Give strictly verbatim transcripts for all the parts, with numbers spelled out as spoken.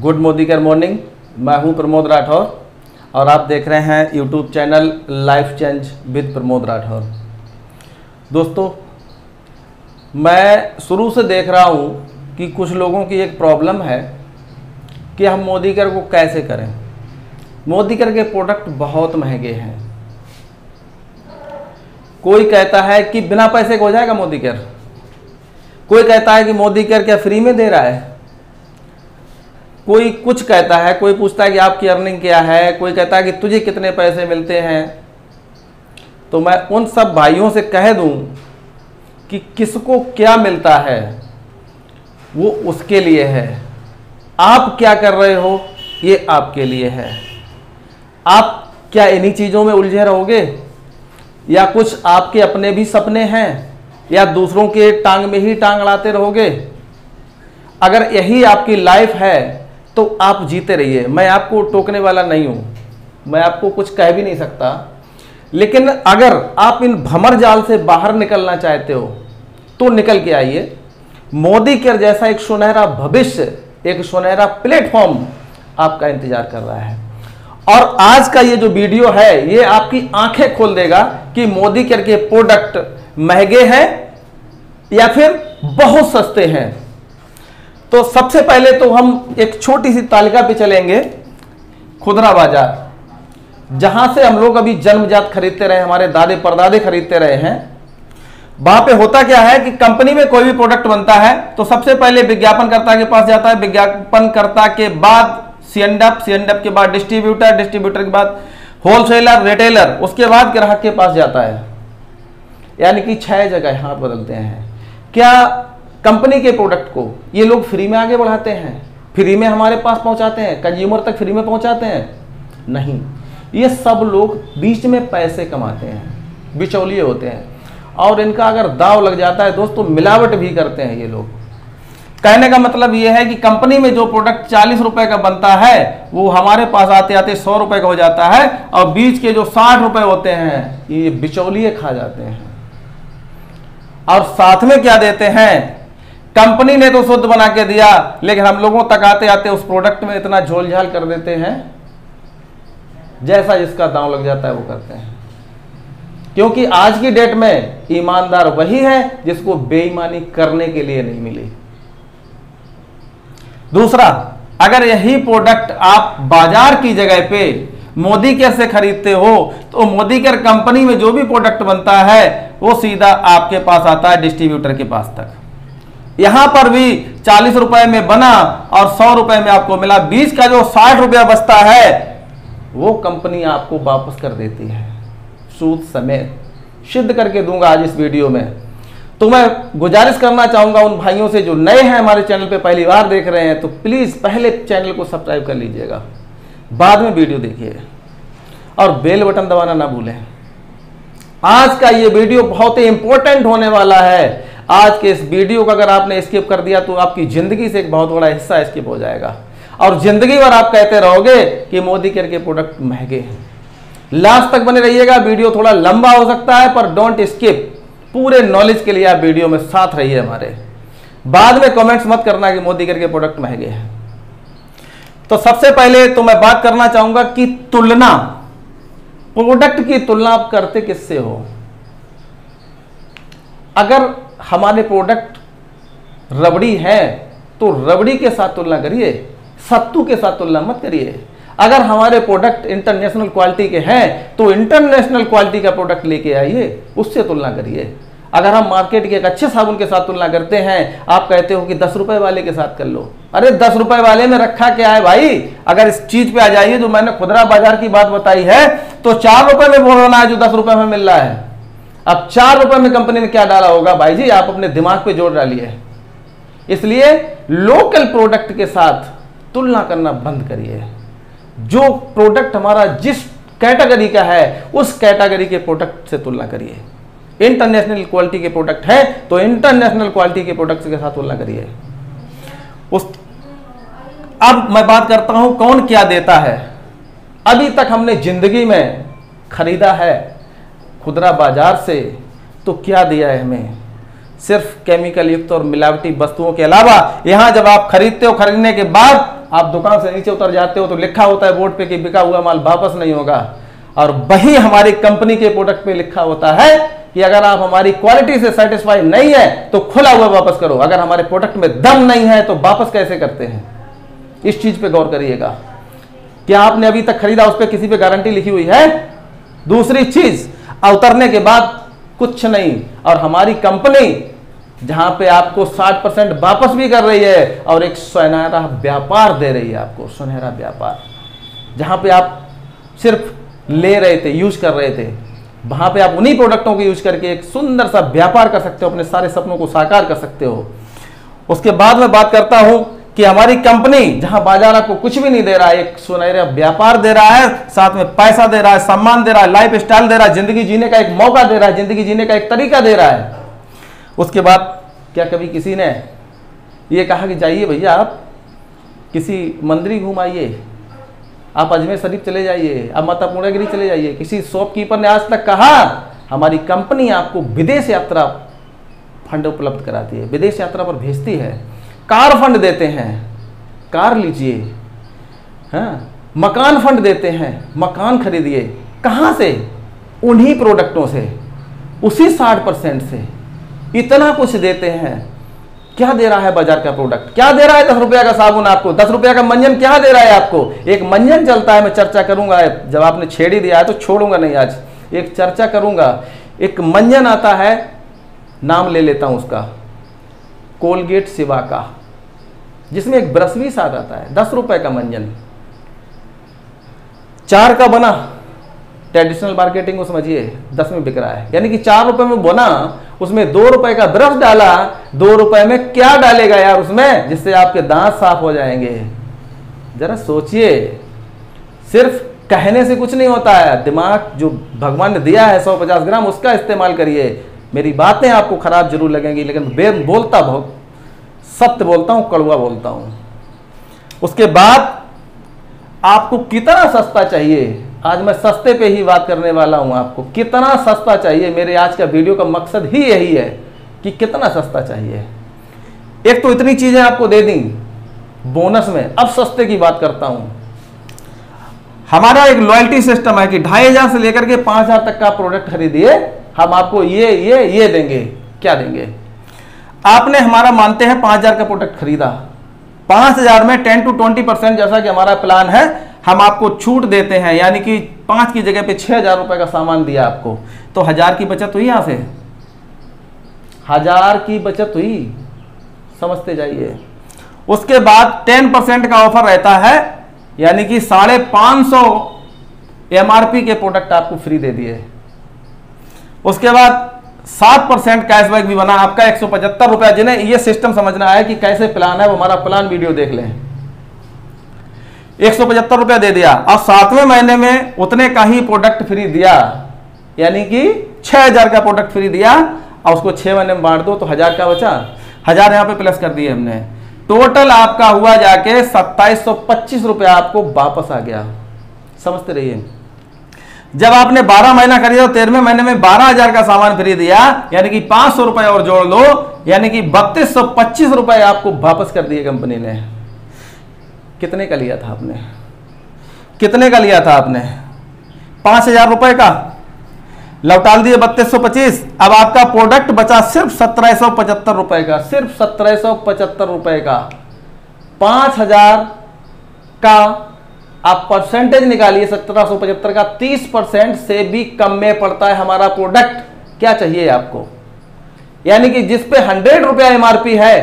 Good Modi care morning. मैं हूं प्रमोद राठौर और आप देख रहे हैं YouTube channel life change with Pramod Rathore. दोस्तों, मैं शुरू से देख रहा हूं कि कुछ लोगों की एक प्रॉब्लम है कि हम मोदी केयर को कैसे करें। मोदी केयर के प्रोडक्ट बहुत महंगे हैं। कोई कहता है कि बिना पैसे का हो जाएगा मोदी केयर, कोई कहता है कि मोदी केयर क्या फ्री में दे रहा है, कोई कुछ कहता है, कोई पूछता है कि आपकी अर्निंग क्या है, कोई कहता है कि तुझे कितने पैसे मिलते हैं। तो मैं उन सब भाइयों से कह दूं कि किसको क्या मिलता है वो उसके लिए है, आप क्या कर रहे हो ये आपके लिए है। आप क्या इन्हीं चीज़ों में उलझे रहोगे या कुछ आपके अपने भी सपने हैं या दूसरों के टांग में ही टांग अड़ाते रहोगे? अगर यही आपकी लाइफ है तो आप जीते रहिए। मैं आपको टोकने वाला नहीं हूँ, मैं आपको कुछ कह भी नहीं सकता, लेकिन अगर आप इन भंवर जाल से बाहर निकलना चाहते हो तो निकल के आइए। मोदी केयर जैसा एक सुनहरा भविष्य, एक सुनहरा प्लेटफॉर्म आपका इंतजार कर रहा है। और आज का ये जो वीडियो है ये आपकी आंखें खोल देगा कि मोदी केयर के प्रोडक्ट महंगे हैं या फिर बहुत सस्ते हैं। तो सबसे पहले तो हम एक छोटी सी तालिका पे चलेंगे, खुदरा बाजार, जहां से हम लोग अभी जन्मजात खरीदते रहे, हमारे दादे परदादे खरीदते रहे हैं। वहां पे होता क्या है कि कंपनी में कोई भी प्रोडक्ट बनता है तो सबसे पहले विज्ञापनकर्ता के पास जाता है, विज्ञापनकर्ता के बाद सीएनडप, सीएनडप के बाद डिस्ट्रीब्यूटर, डिस्ट्रीब्यूटर के बाद होलसेलर, रिटेलर, उसके बाद ग्राहक के पास जाता है। यानी कि छह जगह हाथ बदलते हैं। क्या कंपनी के प्रोडक्ट को ये लोग फ्री में आगे बढ़ाते हैं, फ्री में हमारे पास पहुंचाते हैं, कंज्यूमर तक फ्री में पहुंचाते हैं? नहीं, ये सब लोग बीच में पैसे कमाते हैं, बिचौलिए होते हैं। और इनका अगर दाव लग जाता है दोस्तों, मिलावट भी करते हैं ये लोग। कहने का मतलब ये है कि कंपनी में जो प्रोडक्ट चालीस रुपए का बनता है वो हमारे पास आते आते सौ रुपए का हो जाता है और बीच के जो साठ रुपए होते हैं ये बिचौलिए खा जाते हैं। और साथ में क्या देते हैं, कंपनी ने तो शुद्ध बना के दिया लेकिन हम लोगों तक आते आते उस प्रोडक्ट में इतना झोल झाल कर देते हैं, जैसा जिसका दांव लग जाता है वो करते हैं। क्योंकि आज की डेट में ईमानदार वही है जिसको बेईमानी करने के लिए नहीं मिली। दूसरा, अगर यही प्रोडक्ट आप बाजार की जगह पे मोदी केयर से खरीदते हो तो मोदी केयर कंपनी में जो भी प्रोडक्ट बनता है वो सीधा आपके पास आता है, डिस्ट्रीब्यूटर के पास तक। यहां पर भी चालीस रुपए में बना और सौ रुपए में आपको मिला, बीच का जो साठ रुपया बचता है वो कंपनी आपको वापस कर देती है, सूद समेत। सिद्ध करके दूंगा आज इस वीडियो में। तो मैं गुजारिश करना चाहूंगा उन भाइयों से जो नए हैं हमारे चैनल पे पहली बार देख रहे हैं, तो प्लीज पहले चैनल को सब्सक्राइब कर लीजिएगा, बाद में वीडियो देखिए और बेल बटन दबाना ना भूलें। आज का ये वीडियो बहुत ही इंपॉर्टेंट होने वाला है। आज के इस वीडियो का अगर आपने स्किप कर दिया तो आपकी जिंदगी से एक बहुत बड़ा हिस्सा स्किप हो जाएगा और जिंदगी भर आप कहते रहोगे कि मोदी केयर के प्रोडक्ट महंगे हैं। लास्ट तक बने रहिएगा, वीडियो थोड़ा लंबा हो सकता है पर डोंट स्किप। पूरे नॉलेज के लिए आप वीडियो में साथ रहिए हमारे। बाद में कमेंट्स मत करना कि मोदी केयर के प्रोडक्ट महंगे हैं। तो सबसे पहले तो मैं बात करना चाहूंगा कि तुलना, प्रोडक्ट की तुलना आप करते किससे हो? अगर हमारे प्रोडक्ट रबड़ी है तो रबड़ी के साथ तुलना करिए, सत्तू के साथ तुलना मत करिए। अगर हमारे प्रोडक्ट इंटरनेशनल क्वालिटी के हैं तो इंटरनेशनल क्वालिटी का प्रोडक्ट लेके आइए, उससे तुलना करिए। अगर हम मार्केट के एक अच्छे साबुन के साथ तुलना करते हैं, आप कहते हो कि दस रुपए वाले के साथ कर लो। अरे दस रुपए वाले में रखा क्या है भाई? अगर इस चीज पे आ जाइए, जो मैंने खुदरा बाजार की बात बताई है, तो चार रुपए में बोल रहा है जो दस रुपए में मिल रहा है। अब चार रुपए में कंपनी ने क्या डाला होगा भाई जी? आप अपने दिमाग पे जोर डालिए। इसलिए लोकल प्रोडक्ट के साथ तुलना करना बंद करिए। जो प्रोडक्ट हमारा जिस कैटेगरी का है उस कैटेगरी के प्रोडक्ट से तुलना करिए। इंटरनेशनल क्वालिटी के प्रोडक्ट है तो इंटरनेशनल क्वालिटी के प्रोडक्ट के साथ तुलना करिए। उस अब मैं बात करता हूं कौन क्या देता है। अभी तक हमने जिंदगी में खरीदा है खुदरा बाजार से तो क्या दिया है हमें? सिर्फ केमिकल युक्त और मिलावटी वस्तुओं के अलावा। यहां जब आप खरीदते हो, खरीदने के बाद आप दुकान से नीचे उतर जाते हो तो लिखा होता है बोर्ड पे कि बिका हुआ माल वापस नहीं होगा, और वही हमारी कंपनी के प्रोडक्ट पे लिखा होता है कि अगर आप हमारी क्वालिटी से सेटिस्फाई नहीं है तो खुला हुआ वापस करो, अगर हमारे प्रोडक्ट में दम नहीं है तो वापस कैसे करते हैं। इस चीज पे गौर करिएगा, क्या आपने अभी तक खरीदा उस पर किसी पे गारंटी लिखी हुई है। दूसरी चीज, उतरने के बाद कुछ नहीं, और हमारी कंपनी जहां पे आपको साठ परसेंट वापस भी कर रही है और एक सुनहरा व्यापार दे रही है आपको, सुनहरा व्यापार जहां पे आप सिर्फ ले रहे थे, यूज कर रहे थे, वहां पे आप उन्हीं प्रोडक्टों को यूज करके एक सुंदर सा व्यापार कर सकते हो, अपने सारे सपनों को साकार कर सकते हो। उसके बाद मैं बात करता हूं कि हमारी कंपनी जहां बाजार आपको कुछ भी नहीं दे रहा है, एक सुनहरा व्यापार दे रहा है, साथ में पैसा दे रहा है, सम्मान दे रहा है, लाइफ स्टाइल दे रहा है, जिंदगी जीने का एक मौका दे रहा है, जिंदगी जीने का एक तरीका दे रहा है। उसके बाद क्या कभी किसी ने ये कहा कि जाइए भैया आप किसी मंदिर घूम आइए, आप अजमेर शरीफ चले जाइए, आप माता पूर्णागिरी चले जाइए। किसी शॉपकीपर ने आज तक कहा? हमारी कंपनी आपको विदेश यात्रा फंड उपलब्ध कराती है, विदेश यात्रा पर भेजती है, कार फंड देते हैं, कार लीजिए, हाँ, मकान फंड देते हैं, मकान खरीदिए। कहाँ से? उन्हीं प्रोडक्टों से, उसी साठ परसेंट से इतना कुछ देते हैं। क्या दे रहा है बाजार का प्रोडक्ट? क्या दे रहा है? दस रुपया का साबुन आपको, दस रुपया का मंजन क्या दे रहा है आपको? एक मंजन चलता है, मैं चर्चा करूंगा, जब आपने छेड़ी दिया है तो छोड़ूंगा नहीं, आज एक चर्चा करूंगा। एक मंजन आता है, नाम ले लेता हूं उसका, कोलगेट सिवा का, जिसमें एक ब्रश भी साथ आता है, दस रुपए का मंजन, चार का बना, ट्रेडिशनल मार्केटिंग को समझिए, दस में बिक रहा है, यानी कि चार रुपए में बना, उसमें दो रुपए का ब्रश डाला, दो रुपए में क्या डालेगा यार उसमें जिससे आपके दांत साफ हो जाएंगे। जरा सोचिए, सिर्फ कहने से कुछ नहीं होता है, दिमाग जो भगवान ने दिया है सौ पचास ग्राम, उसका इस्तेमाल करिए। मेरी बातें आपको खराब जरूर लगेंगी, लेकिन बे बोलता बहुत सत्य बोलता हूँ, कड़वा बोलता हूँ। उसके बाद आपको कितना सस्ता चाहिए, आज मैं सस्ते पे ही बात करने वाला हूं। आपको कितना सस्ता चाहिए, मेरे आज का वीडियो का मकसद ही यही है कि कितना सस्ता चाहिए। एक तो इतनी चीजें आपको दे दी बोनस में। अब सस्ते की बात करता हूं। हमारा एक लॉयल्टी सिस्टम है कि ढाई हजार से लेकर के पांच हजार तक का प्रोडक्ट खरीदिए, हम आपको ये ये ये देंगे। क्या देंगे? आपने हमारा मानते हैं पांच हजार का प्रोडक्ट खरीदा, पांच हजार में टेन टू ट्वेंटी परसेंट जैसा कि हमारा प्लान है, हम आपको छूट देते हैं, यानी कि पांच की जगह पे छह हजार रुपए का सामान दिया आपको, तो हजार की बचत हुई। यहां से हजार की बचत हुई, समझते जाइए। उसके बाद टेन परसेंट का ऑफर रहता है, यानी कि साढ़े पांच सौ एमआरपी के प्रोडक्ट आपको फ्री दे दिए। उसके बाद सात परसेंट कैशबैक भी बना आपका एक सौ पचहत्तर रुपया। जिन्हें यह सिस्टम समझना है कि कैसे प्लान है, वो हमारा प्लान वीडियो देख लें। एक सौ पचहत्तर रुपया दे दिया और सातवें महीने में उतने का ही प्रोडक्ट फ्री दिया, यानी कि छह हजार का प्रोडक्ट फ्री दिया, और उसको छह महीने में बांट दो तो हजार का बचा, हजार यहाँ पे प्लस कर दिए हमने, टोटल आपका हुआ जाके सत्ताईस सौ पच्चीस रुपया आपको वापस आ गया। समझते रहिए, जब आपने बारह महीना खरीदा तो तेरहवें महीने में बारह हजार का सामान फ्री दिया, यानी कि पांच सौ रुपए और जोड़ लो, यानी कि बत्तीस सौ पच्चीस रुपए आपको वापस कर दिए कंपनी ने। कितने का लिया था आपने? कितने का लिया था आपने? पांच हजार रुपए का लौटाल दिए बत्तीस सौ पच्चीस। अब आपका प्रोडक्ट बचा सिर्फ सत्रह सौ पचहत्तर रुपए का, सिर्फ सत्रह सौ पचहत्तर रुपए का। पांच हजार का आप परसेंटेज निकालिए सत्रह सौ पचहत्तर का, तीस परसेंट से भी कम में पड़ता है हमारा प्रोडक्ट। क्या चाहिए आपको? यानी कि जिसपे हंड्रेड रुपया एमआरपी है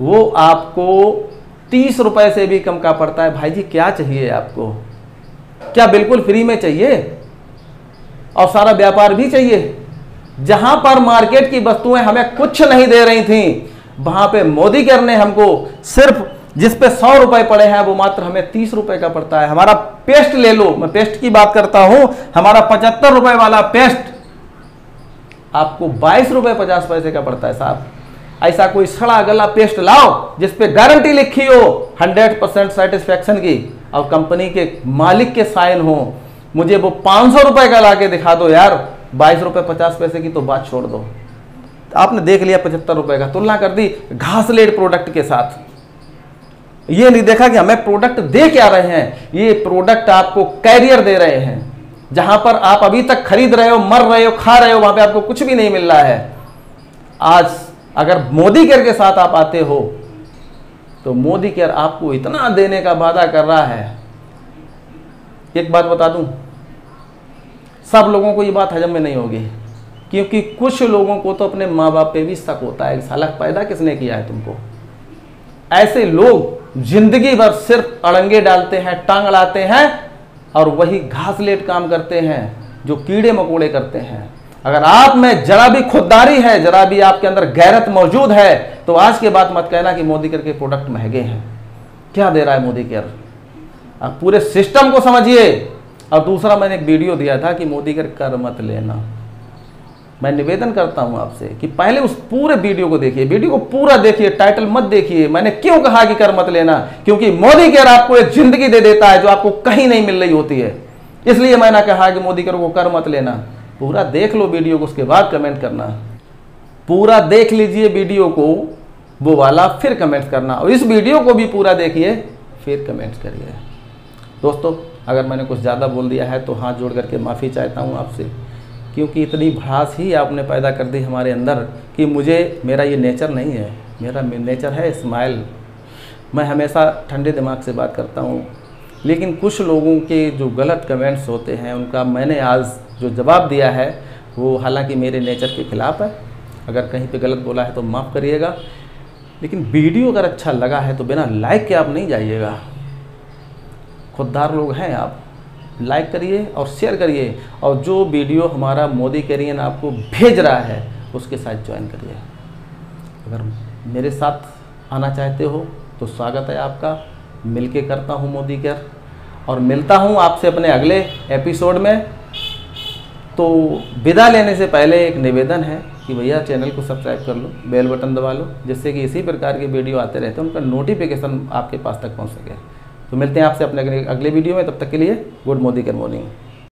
वो आपको तीस रुपए से भी कम का पड़ता है। भाई जी क्या चाहिए आपको? क्या बिल्कुल फ्री में चाहिए? और सारा व्यापार भी चाहिए? जहां पर मार्केट की वस्तुएं हमें कुछ नहीं दे रही थी, वहां पे मोदी केयर ने हमको सिर्फ जिस पे सौ रुपए पड़े हैं वो मात्र हमें तीस रुपए का पड़ता है। हमारा पेस्ट ले लो, मैं पेस्ट की बात करता हूं, हमारा पचहत्तर रुपए वाला पेस्ट आपको बाईस रुपए पचास पैसे का पड़ता है। साहब ऐसा कोई सड़ा गला पेस्ट लाओ जिसपे गारंटी लिखी हो हंड्रेड परसेंट सेटिस्फेक्शन की और कंपनी के मालिक के साइन हो। मुझे वो पांच सौ रुपए का लाके दिखा दो यार, बाईस रुपए पचास पैसे की तो बात छोड़ दो। आपने देख लिया पचहत्तर रुपए का, तुलना कर दी घासलेट प्रोडक्ट के साथ, ये नहीं देखा कि हमें प्रोडक्ट दे क्या रहे हैं। ये प्रोडक्ट आपको कैरियर दे रहे हैं, जहां पर आप अभी तक खरीद रहे हो, मर रहे हो, खा रहे हो, वहां पे आपको कुछ भी नहीं मिल रहा है। आज अगर मोदी केयर के साथ आप आते हो तो मोदी केयर आपको इतना देने का वादा कर रहा है। एक बात बता दूं, सब लोगों को ये बात हजम में नहीं होगी, क्योंकि कुछ लोगों को तो अपने माँ बाप पे भी शक होता है, साला पैदा किसने किया है तुमको। ऐसे लोग जिंदगी भर सिर्फ अड़ंगे डालते हैं, टांग अड़ाते हैं और वही घासलेट काम करते हैं जो कीड़े मकोड़े करते हैं। अगर आप में जरा भी खुददारी है, जरा भी आपके अंदर गैरत मौजूद है, तो आज के बाद मत कहना कि मोदी केयर के प्रोडक्ट महंगे हैं। क्या दे रहा है मोदी केयर? आप पूरे सिस्टम को समझिए। और दूसरा, मैंने एक वीडियो दिया था कि मोदी केयर कर मत लेना। मैं निवेदन करता हूं आपसे कि पहले उस पूरे वीडियो को देखिए, वीडियो को पूरा देखिए, टाइटल मत देखिए। मैंने क्यों कहा कि कर मत लेना? क्योंकि मोदी केयर आपको एक जिंदगी दे देता है जो आपको कहीं नहीं मिल रही होती है। इसलिए मैंने कहा कि मोदी केयर को कर मत लेना। पूरा देख लो वीडियो को, उसके बाद कमेंट करना। पूरा देख लीजिए वीडियो को, वो वाला, फिर कमेंट करना। और इस वीडियो को भी पूरा देखिए, फिर कमेंट करिए। दोस्तों, अगर मैंने कुछ ज़्यादा बोल दिया है तो हाथ जोड़ करके माफ़ी चाहता हूँ आपसे, क्योंकि इतनी भड़ास ही आपने पैदा कर दी हमारे अंदर कि मुझे, मेरा ये नेचर नहीं है। मेरा नेचर है स्माइल, मैं हमेशा ठंडे दिमाग से बात करता हूँ। लेकिन कुछ लोगों के जो गलत कमेंट्स होते हैं, उनका मैंने आज जो जवाब दिया है वो हालांकि मेरे नेचर के ख़िलाफ़ है। अगर कहीं पे गलत बोला है तो माफ़ करिएगा। लेकिन वीडियो अगर अच्छा लगा है तो बिना लाइक के आप नहीं जाइएगा। खुददार लोग हैं आप, लाइक करिए और शेयर करिए। और जो वीडियो हमारा मोदी केयर आपको भेज रहा है उसके साथ ज्वाइन करिए। अगर मेरे साथ आना चाहते हो तो स्वागत है आपका। मिलके करता हूँ मोदी केयर, और मिलता हूँ आपसे अपने अगले एपिसोड में। तो विदा लेने से पहले एक निवेदन है कि भैया चैनल को सब्सक्राइब कर लो, बेल बटन दबा लो, जिससे कि इसी प्रकार के वीडियो आते रहते हैं, उनका नोटिफिकेशन आपके पास तक पहुँच सके। तो मिलते हैं आपसे अपने अगले वीडियो में। तब तक के लिए गुड मोदी केयर मॉर्निंग।